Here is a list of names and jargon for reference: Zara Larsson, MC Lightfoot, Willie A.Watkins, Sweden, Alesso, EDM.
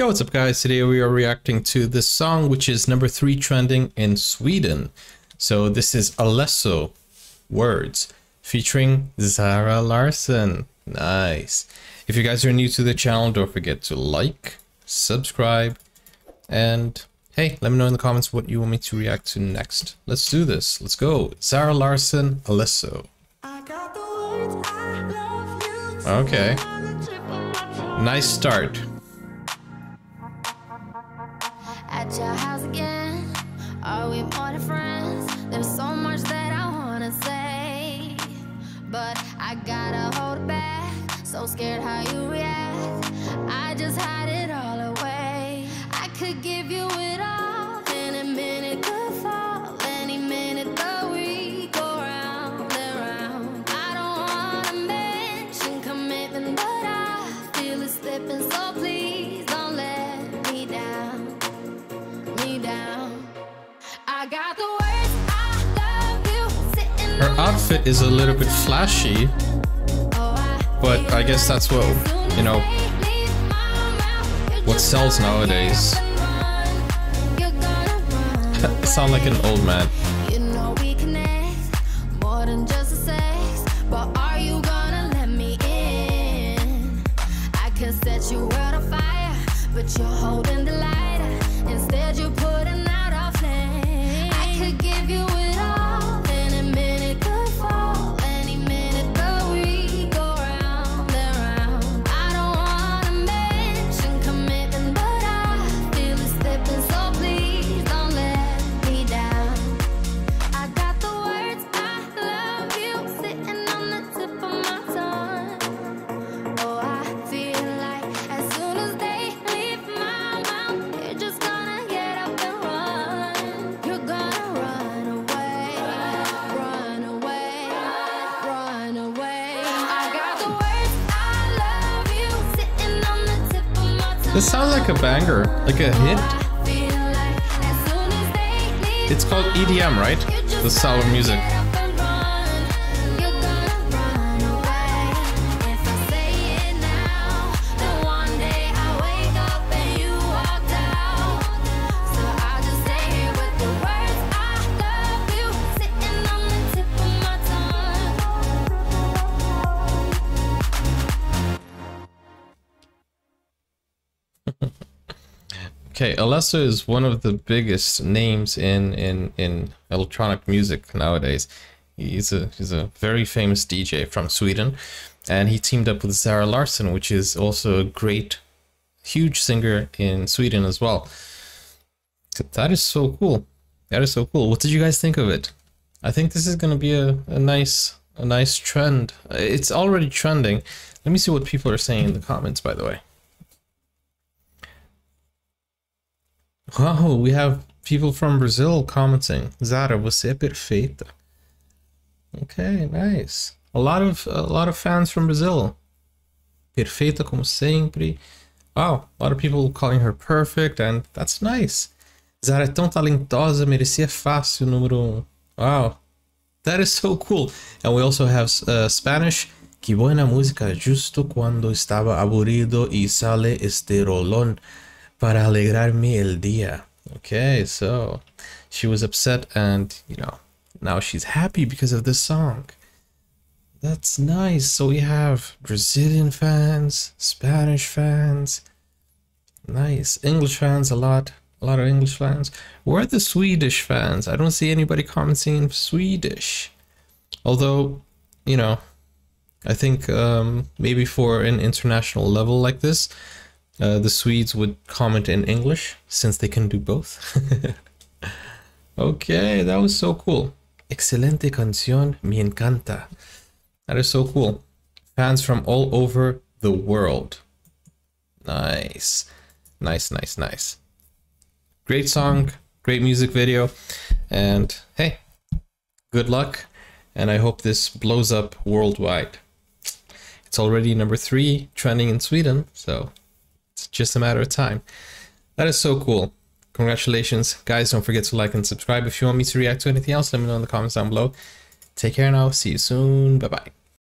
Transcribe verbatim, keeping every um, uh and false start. Yo, what's up guys? Today we are reacting to this song, which is number three trending in Sweden. So this is Alesso, Words, featuring Zara Larsson. Nice. If you guys are new to the channel, don't forget to like, subscribe, and hey, let me know in the comments what you want me to react to next. Let's do this. Let's go. Zara Larsson, Alesso. Okay. Nice start. At your house again, are we more than friends? There's so much that I wanna say, but I gotta hold back. So scared how you react, I just hide it all away. I could give you it all, in a minute could fall, any minute that we go round and round. I don't wanna mention commitment, but I feel it slipping, so please don't let me down. I got the words, I love you, sitting on my. Her outfit is a little bit flashy, but I guess that's what, you know, what sells nowadays. I sound like an old man. This sounds like a banger, like a hit. It's called E D M, right? The style of music. Okay, Alesso is one of the biggest names in in in electronic music nowadays. He's a he's a very famous D J from Sweden, and he teamed up with Zara Larsson, which is also a great, huge singer in Sweden as well. That is so cool. That is so cool. What did you guys think of it? I think this is gonna be a, a nice a nice trend. It's already trending. Let me see what people are saying in the comments, by the way. Wow, we have people from Brazil commenting. Zara, você é perfeita. Okay, nice. A lot of a lot of fans from Brazil. Perfeita como sempre. Wow, a lot of people calling her perfect, and that's nice. Zara é tão talentosa, merecia fácil número um. Wow, that is so cool. And we also have uh, Spanish. Que buena música, justo cuando estaba aburrido y sale este rolón. Para alegrarme el día. Okay, so she was upset and, you know, now she's happy because of this song. That's nice. So we have Brazilian fans, Spanish fans, nice. English fans, a lot, a lot of English fans. Where are the Swedish fans? I don't see anybody commenting in Swedish. Although, you know, I think um, maybe for an international level like this, Uh, the Swedes would comment in English, since they can do both. Okay, that was so cool. Excelente canción, me encanta. That is so cool. Fans from all over the world. Nice. Nice, nice, nice. Great song, great music video. And hey, good luck. And I hope this blows up worldwide. It's already number three trending in Sweden, so it's just a matter of time. That is so cool. Congratulations, guys. Don't forget to like and subscribe. If you want me to react to anything else, let me know in the comments down below. Take care now. See you soon. Bye-bye.